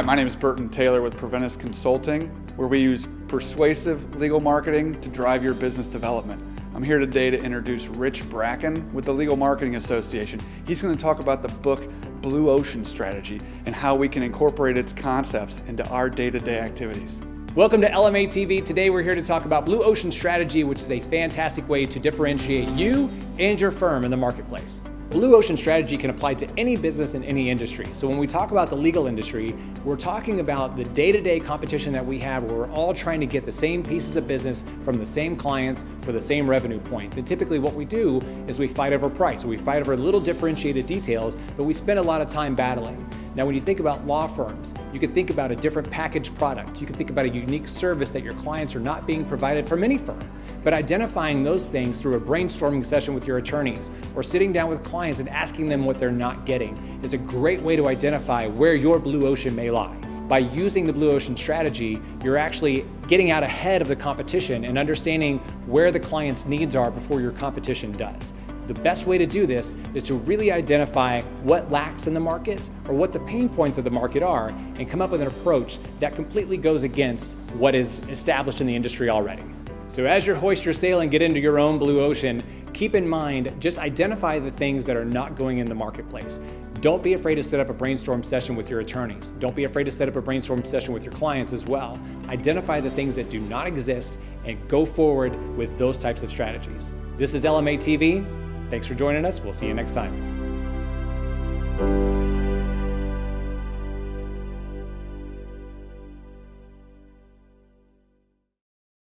Hi, my name is Burton Taylor with Proventus Consulting, where we use persuasive legal marketing to drive your business development. I'm here today to introduce Rich Bracken with the Legal Marketing Association. He's going to talk about the book Blue Ocean Strategy and how we can incorporate its concepts into our day-to-day activities. Welcome to LMA TV. Today we're here to talk about Blue Ocean Strategy, which is a fantastic way to differentiate you and your firm in the marketplace. Blue Ocean Strategy can apply to any business in any industry. So when we talk about the legal industry, we're talking about the day-to-day competition that we have where we're all trying to get the same pieces of business from the same clients for the same revenue points. And typically what we do is we fight over price. We fight over little differentiated details, but we spend a lot of time battling. Now, when you think about law firms, you can think about a different packaged product. You can think about a unique service that your clients are not being provided from any firm. But identifying those things through a brainstorming session with your attorneys or sitting down with clients and asking them what they're not getting is a great way to identify where your blue ocean may lie. By using the Blue Ocean Strategy, you're actually getting out ahead of the competition and understanding where the client's needs are before your competition does. The best way to do this is to really identify what lacks in the market or what the pain points of the market are and come up with an approach that completely goes against what is established in the industry already. So as you hoist your sail and get into your own blue ocean, keep in mind, just identify the things that are not going in the marketplace. Don't be afraid to set up a brainstorm session with your attorneys. Don't be afraid to set up a brainstorm session with your clients as well. Identify the things that do not exist and go forward with those types of strategies. This is LMA TV. Thanks for joining us. We'll see you next time.